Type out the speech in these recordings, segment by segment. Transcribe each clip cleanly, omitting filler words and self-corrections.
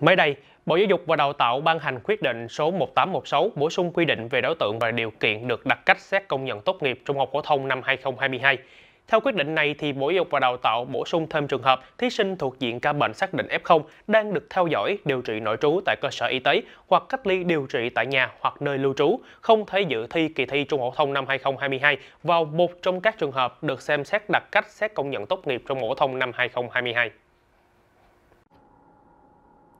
Mới đây, Bộ Giáo dục và Đào tạo ban hành quyết định số 1816 bổ sung quy định về đối tượng và điều kiện được đặt cách xét công nhận tốt nghiệp trung học phổ thông năm 2022. Theo quyết định này, thì Bộ Giáo dục và Đào tạo bổ sung thêm trường hợp thí sinh thuộc diện ca bệnh xác định F0 đang được theo dõi, điều trị nội trú tại cơ sở y tế hoặc cách ly điều trị tại nhà hoặc nơi lưu trú, không thể dự thi kỳ thi trung học phổ thông năm 2022 vào một trong các trường hợp được xem xét đặt cách xét công nhận tốt nghiệp trung học phổ thông năm 2022.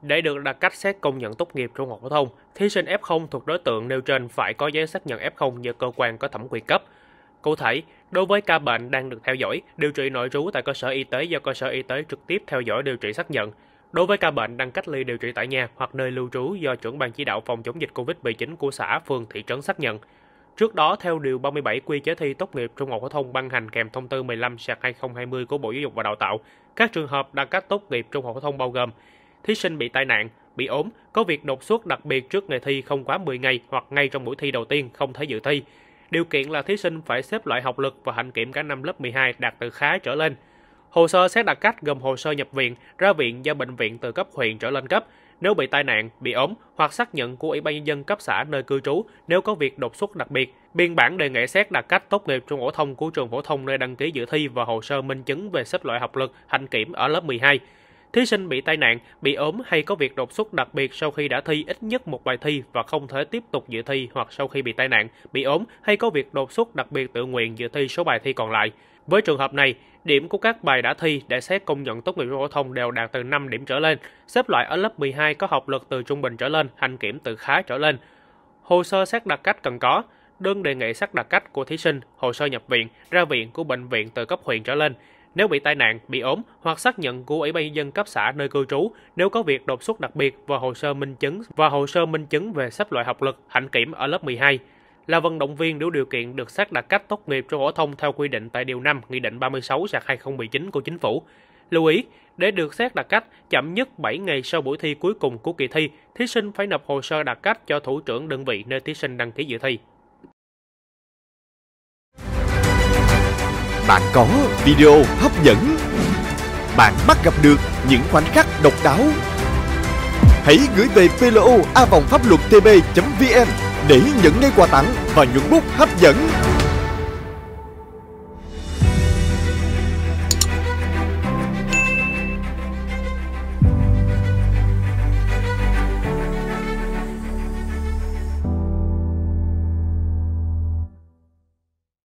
Để được đặt cách xét công nhận tốt nghiệp trung học phổ thông, thí sinh F0 thuộc đối tượng nêu trên phải có giấy xác nhận F0 do cơ quan có thẩm quyền cấp. Cụ thể, đối với ca bệnh đang được theo dõi, điều trị nội trú tại cơ sở y tế do cơ sở y tế trực tiếp theo dõi điều trị xác nhận. Đối với ca bệnh đang cách ly điều trị tại nhà hoặc nơi lưu trú do trưởng ban chỉ đạo phòng chống dịch Covid-19 của xã, phường, thị trấn xác nhận. Trước đó, theo điều 37 quy chế thi tốt nghiệp trung học phổ thông ban hành kèm thông tư 15/2020 của Bộ Giáo dục và Đào tạo, các trường hợp đặt cách tốt nghiệp trung học phổ thông bao gồm: thí sinh bị tai nạn, bị ốm, có việc đột xuất đặc biệt trước ngày thi không quá 10 ngày hoặc ngay trong buổi thi đầu tiên không thể dự thi. Điều kiện là thí sinh phải xếp loại học lực và hạnh kiểm cả năm lớp 12 đạt từ khá trở lên. Hồ sơ xét đặc cách gồm hồ sơ nhập viện, ra viện do bệnh viện từ cấp huyện trở lên cấp, nếu bị tai nạn, bị ốm hoặc xác nhận của Ủy ban nhân dân cấp xã nơi cư trú nếu có việc đột xuất đặc biệt. Biên bản đề nghị xét đặc cách tốt nghiệp trung học phổ thông của trường phổ thông nơi đăng ký dự thi và hồ sơ minh chứng về xếp loại học lực, hạnh kiểm ở lớp 12. Thí sinh bị tai nạn, bị ốm hay có việc đột xuất đặc biệt sau khi đã thi ít nhất một bài thi và không thể tiếp tục dự thi, hoặc sau khi bị tai nạn, bị ốm hay có việc đột xuất đặc biệt tự nguyện dự thi số bài thi còn lại. Với trường hợp này, điểm của các bài đã thi để xét công nhận tốt nghiệp trung học phổ thông đều đạt từ 5 điểm trở lên, xếp loại ở lớp 12 có học lực từ trung bình trở lên, hạnh kiểm từ khá trở lên. Hồ sơ xét đặc cách cần có: đơn đề nghị xét đặc cách của thí sinh, hồ sơ nhập viện, ra viện của bệnh viện từ cấp huyện trở lên, nếu bị tai nạn, bị ốm hoặc xác nhận của Ủy ban nhân dân cấp xã nơi cư trú nếu có việc đột xuất đặc biệt và hồ sơ minh chứng về xếp loại học lực, hạnh kiểm ở lớp 12. Là vận động viên đủ điều kiện được xét đặc cách tốt nghiệp trung học phổ thông theo quy định tại điều 5 Nghị định 36/2019 của Chính phủ. Lưu ý, để được xét đặc cách, chậm nhất 7 ngày sau buổi thi cuối cùng của kỳ thi, thí sinh phải nộp hồ sơ đặc cách cho thủ trưởng đơn vị nơi thí sinh đăng ký dự thi. Bạn có video hấp dẫn, bạn bắt gặp được những khoảnh khắc độc đáo. Hãy gửi về plo.phapluattp.vn để nhận ngay quà tặng và những bút hấp dẫn.